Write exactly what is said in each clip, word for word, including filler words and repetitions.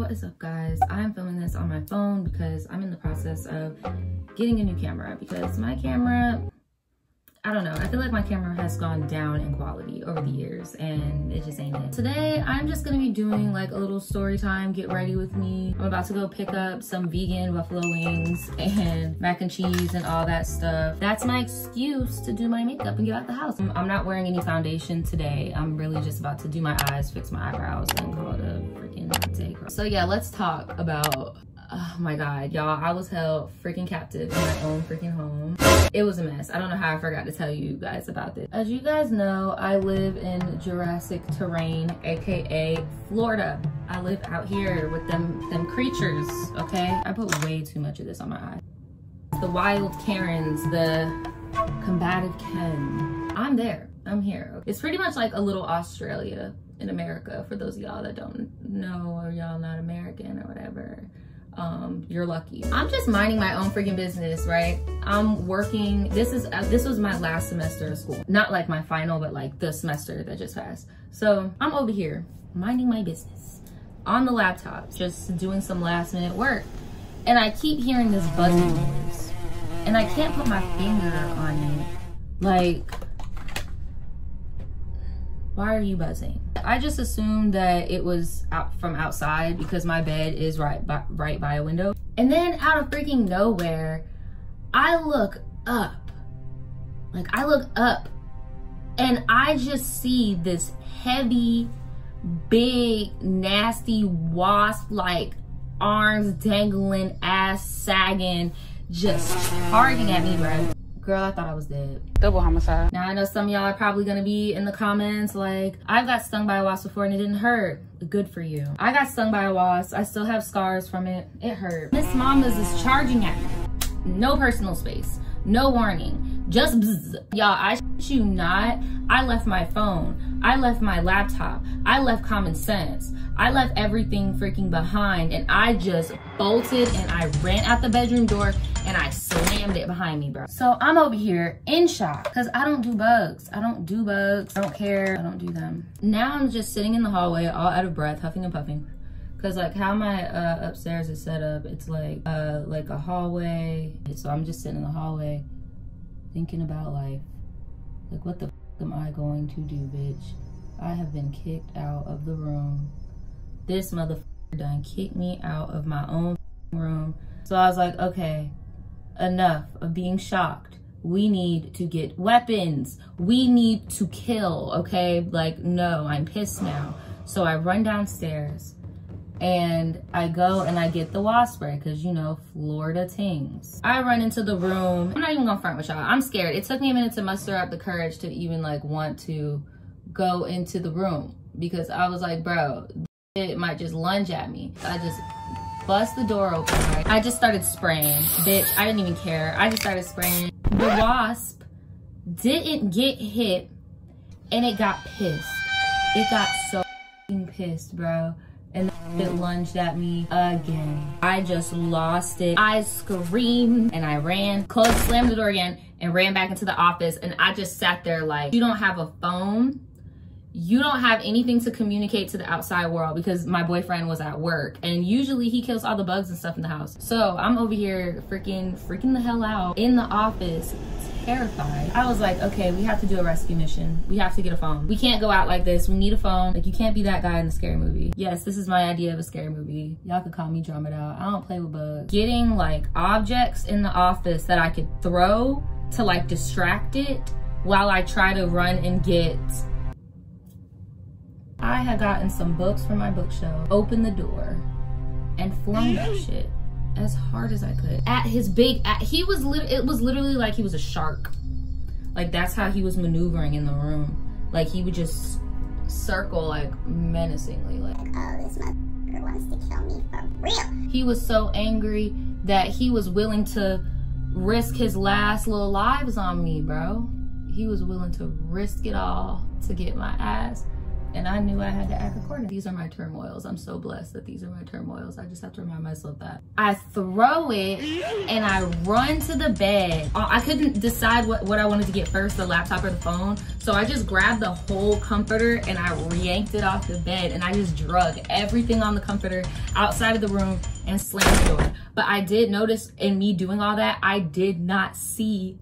What is up, guys? I'm filming this on my phone because I'm in the process of getting a new camera, because my camera, I don't know, I feel like my camera has gone down in quality over the years and it just ain't it. Today I'm just gonna be doing like a little story time, get ready with me. I'm about to go pick up some vegan buffalo wings and mac and cheese and all that stuff. That's my excuse to do my makeup and get out the house. I'm not wearing any foundation today. I'm really just about to do my eyes, fix my eyebrows, and call it a freaking day, girl. So yeah, let's talk about, oh my God, y'all, I was held freaking captive in my own freaking home. It was a mess. I don't know how I forgot to tell you guys about this. As you guys know, I live in Jurassic terrain, A K A Florida. I live out here with them, them creatures, okay? I put way too much of this on my eye. The wild Karens, the combative Ken. I'm there, I'm here. It's pretty much like a little Australia in America, for those of y'all that don't know, or y'all not American or whatever. Um you're lucky. I'm just minding my own freaking business, right? I'm working. This is uh, this was my last semester of school, not like my final, but like the semester that just passed. So I'm over here minding my business on the laptop, just doing some last minute work, and I keep hearing this buzzing noise and I can't put my finger on it. Like, why are you buzzing? I just assumed that it was out from outside because my bed is right by, right by a window. And then out of freaking nowhere, I look up. Like, I look up and I just see this heavy, big, nasty wasp-like arms dangling, ass sagging, just charging at me, bro. Girl, I thought I was dead. Double homicide. Now I know some of y'all are probably gonna be in the comments like, I got stung by a wasp before and it didn't hurt. Good for you. I got stung by a wasp. I still have scars from it. It hurt. Miss Mamas is charging at me. No personal space. No warning. Just bzzz. Y'all, I shit you not. I left my phone. I left my laptop. I left common sense. I left everything freaking behind, and I just bolted and I ran out the bedroom door and I slammed it behind me, bro. So I'm over here in shock because I don't do bugs. I don't do bugs. I don't care. I don't do them. Now I'm just sitting in the hallway all out of breath, huffing and puffing. Cause like how my uh, upstairs is set up, it's like uh, like a hallway. So I'm just sitting in the hallway thinking about life. Like, what the f am I going to do, bitch? I have been kicked out of the room. This motherfucker done kicked me out of my own room. So I was like, okay, enough of being shocked. We need to get weapons. We need to kill, okay? Like, no, I'm pissed now. So I run downstairs and I go and I get the wasp spray, because you know, Florida tings. I run into the room. I'm not even gonna front with y'all. I'm scared. It took me a minute to muster up the courage to even like want to go into the room, because I was like, bro, it might just lunge at me. I just bust the door open, right? I just started spraying, bitch. I didn't even care. I just started spraying. The wasp didn't get hit and it got pissed. It got so pissed, bro. And it lunged at me again. I just lost it. I screamed and I ran, closed, slammed the door again, and ran back into the office. And I just sat there like, you don't have a phone. You don't have anything to communicate to the outside world, because my boyfriend was at work and usually he kills all the bugs and stuff in the house. So I'm over here freaking, freaking the hell out in the office, terrified. I was like, okay, we have to do a rescue mission. We have to get a phone. We can't go out like this. We need a phone. Like, you can't be that guy in the scary movie. Yes, this is my idea of a scary movie. Y'all could call me Drama Doll. I don't play with bugs. Getting like objects in the office that I could throw to like distract it while I try to run and get. I had gotten some books from my bookshelf, opened the door, and flung that shit as hard as I could at his big, at, he was, lit, it was literally like he was a shark. Like, that's how he was maneuvering in the room. Like, he would just circle like menacingly, like, oh, this motherfucker wants to kill me for real. He was so angry that he was willing to risk his last little lives on me, bro. He was willing to risk it all to get my ass and I knew I had to act accordingly. These are my turmoils. I'm so blessed that these are my turmoils. I just have to remind myself that. I throw it and I run to the bed. I couldn't decide what, what I wanted to get first, the laptop or the phone. So I just grabbed the whole comforter and I yanked it off the bed, and I just drug everything on the comforter outside of the room and slammed the door. But I did notice, in me doing all that, I did not see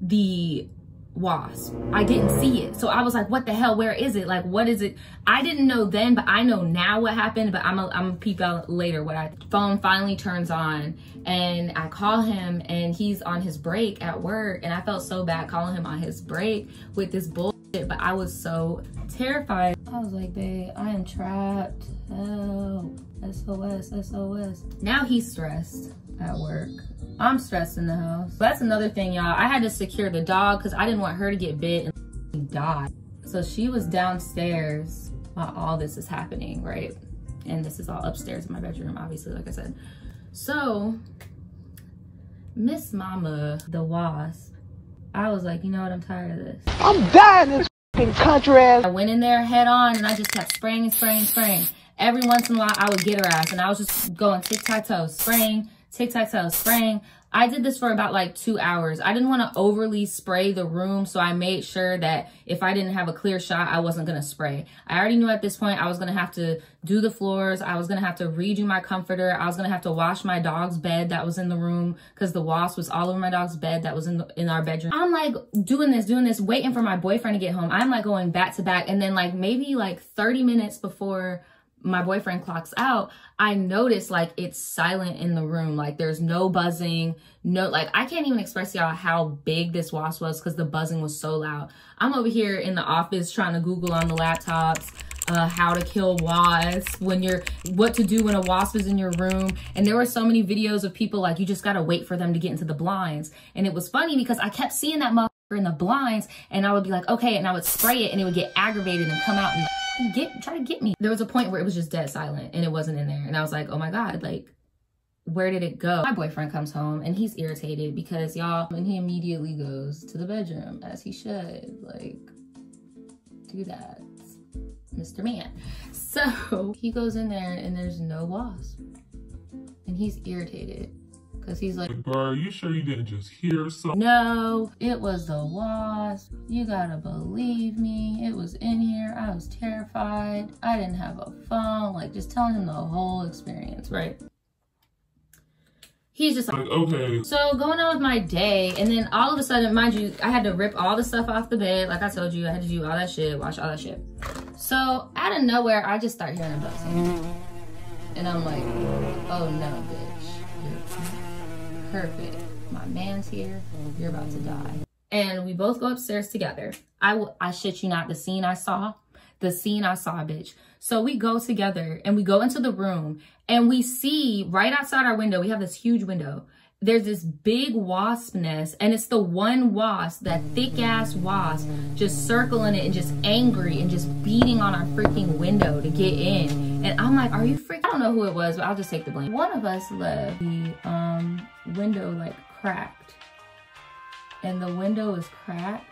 the wasp. I didn't see it. So I was like, what the hell? Where is it? Like, what is it? I didn't know then, but I know now what happened. But I'm a, I'm a peep out later. What I phone finally turns on, and I call him, and he's on his break at work. And I felt so bad calling him on his break with this bullshit, but I was so terrified. I was like, babe, I am trapped. Help. S O S, S O S. Now he's stressed at work. I'm stressed in the house. That's another thing, y'all. I had to secure the dog because I didn't want her to get bit and die. So she was downstairs while all this is happening, right? And this is all upstairs in my bedroom, obviously, like I said. So, Miss Mama, the wasp, I was like, you know what? I'm tired of this. I'm dying this f***ing country ass. I went in there head on, and I just kept spraying and spraying and spraying. Every once in a while, I would get her ass, and I was just going tic-tac-toe, spraying, tic-tac-toe, spraying. I did this for about like two hours. I didn't want to overly spray the room, so I made sure that if I didn't have a clear shot, I wasn't going to spray. I already knew at this point I was going to have to do the floors. I was going to have to redo my comforter. I was going to have to wash my dog's bed that was in the room because the wasp was all over my dog's bed that was in, the, in our bedroom. I'm like doing this, doing this, waiting for my boyfriend to get home. I'm like going back to back, and then like maybe like thirty minutes before my boyfriend clocks out, I noticed like it's silent in the room. Like there's no buzzing, no, like I can't even express y'all how big this wasp was because the buzzing was so loud. I'm over here in the office trying to Google on the laptops uh, how to kill wasps, when you're, what to do when a wasp is in your room. And there were so many videos of people like, you just gotta wait for them to get into the blinds. And it was funny because I kept seeing that motherfucker in the blinds, and I would be like, okay, and I would spray it and it would get aggravated and come out and get try to get me. There was a point where it was just dead silent and it wasn't in there, and I was like, oh my god, like where did it go? My boyfriend comes home and he's irritated because y'all, and he immediately goes to the bedroom, as he should. Like, do that, Mister Man. So he goes in there and there's no wasp, and he's irritated because he's like, girl, you sure you didn't just hear something? No, it was the wasp. You gotta believe me. It was in here. I was terrified. I didn't have a phone. Like, just telling him the whole experience, right? He's just like, okay. So going on with my day, and then all of a sudden, mind you, I had to rip all the stuff off the bed. Like I told you, I had to do all that shit, wash all that shit. So out of nowhere, I just start hearing a buzzing. And I'm like, oh no, bitch. You're perfect. My man's here. You're about to die. And we both go upstairs together. I will, I shit you not, the scene I saw, the scene I saw, bitch. So we go together and we go into the room, and we see right outside our window, we have this huge window. There's this big wasp nest, and it's the one wasp, that thick ass wasp, just circling it and just angry and just beating on our freaking window to get in. And I'm like, are you freaking? I don't know who it was, but I'll just take the blame. One of us left the um, window like cracked, and the window was cracked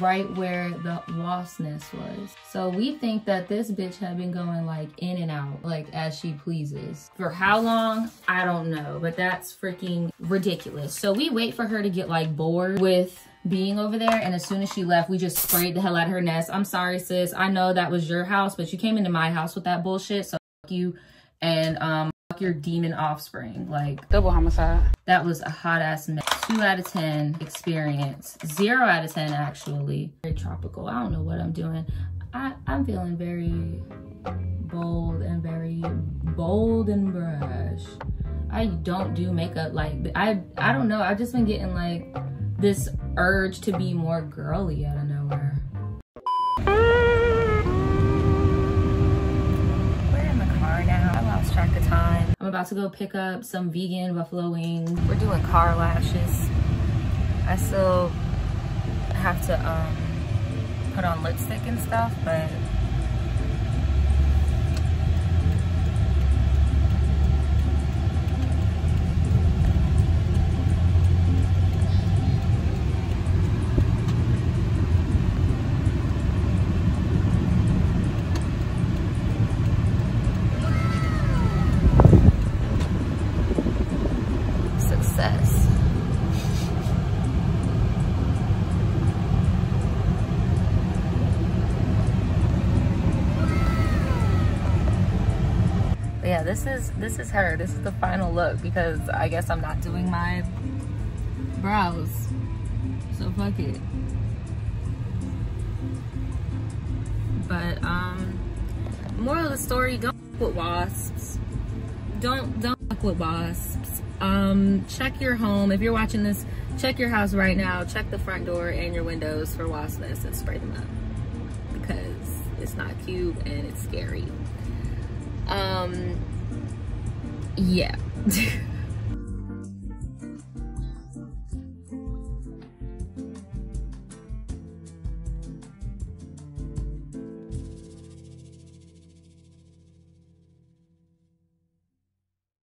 right where the wasp nest was. So we think that this bitch had been going like in and out, like as she pleases. For how long, I don't know, but that's freaking ridiculous. So we wait for her to get like bored with being over there, and as soon as she left, we just sprayed the hell out of her nest. I'm sorry, sis, I know that was your house, but you came into my house with that bullshit, so fuck you, and um fuck your demon offspring. Like, double homicide. That was a hot ass mess. Two out of ten experience. Zero out of ten actually. Very tropical. I don't know what I'm doing. I, I'm feeling very bold and very bold and brash. I don't do makeup like, I, I don't know. I've just been getting like this urge to be more girly out of nowhere. We're in the car now. I lost track of time. I'm about to go pick up some vegan buffalo wings. We're doing car lashes. I still have to um, put on lipstick and stuff, but this is this is her. This is the final look, because I guess I'm not doing my brows. So fuck it. But um moral of the story, don't fuck with wasps. Don't don't fuck with wasps. Um check your home. If you're watching this, check your house right now. Check the front door and your windows for wasp nests and spray them up, because it's not cute and it's scary. Um yeah.